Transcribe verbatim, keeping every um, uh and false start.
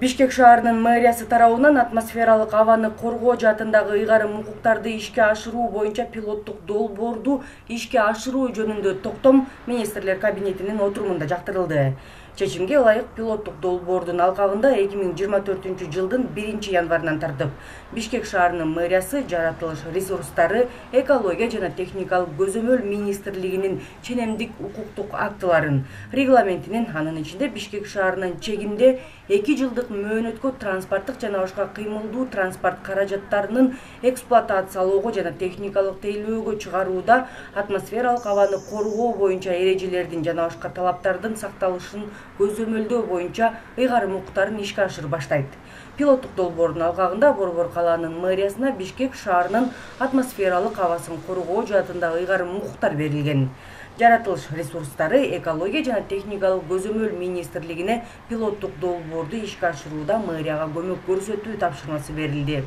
Бишкек шаарынын мэриясы тарабынан атмосфералык абаны коргоо жатындагы ыйгарым укуктарды ишке ашыруу боюнча пилоттук долбоорду ишке ашыруу жөнүндө токтом министрлер кабинетинин отурумунда жактырылды. Чечимге ылайык пилоттук долбоордун алкагында эки миң жыйырма төртүнчү жылдын биринчи январынан тартып Бишкек шаарынын мэриясы жаратылыш ресурстары, экология жана техникалык көзөмөл министрлигинин ченемдик укуктук актыларын, регламентинин, анын ичинде Бишкек шаарынын чегинде эки жылдык мөөнөткө транспорттук жана башка кыймылдуу транспорт каражаттарынын эксплуатациялоого жана техникалык тейлөөгө чыгарууда атмосфералык абаны коргоо боюнча эрежелердин жана башка талаптардын сакталышын көзөмөлдөө боюнча ыйгарым укуктарын ишке ашырып баштайт. Пилоттук долбоордун алкагында Борбор калаанын мэриясына Бишкек шаарынын атмосфералык абасын коргоо жаатындагы ыйгарым укуктар берилген. Жаратылыш ресурстары, экология жана техникалык көзөмөл министрлигине пилоттук долбоорду ишке ашырууда мэрияга көмөк көрсөтүү тапшырмасы берилди.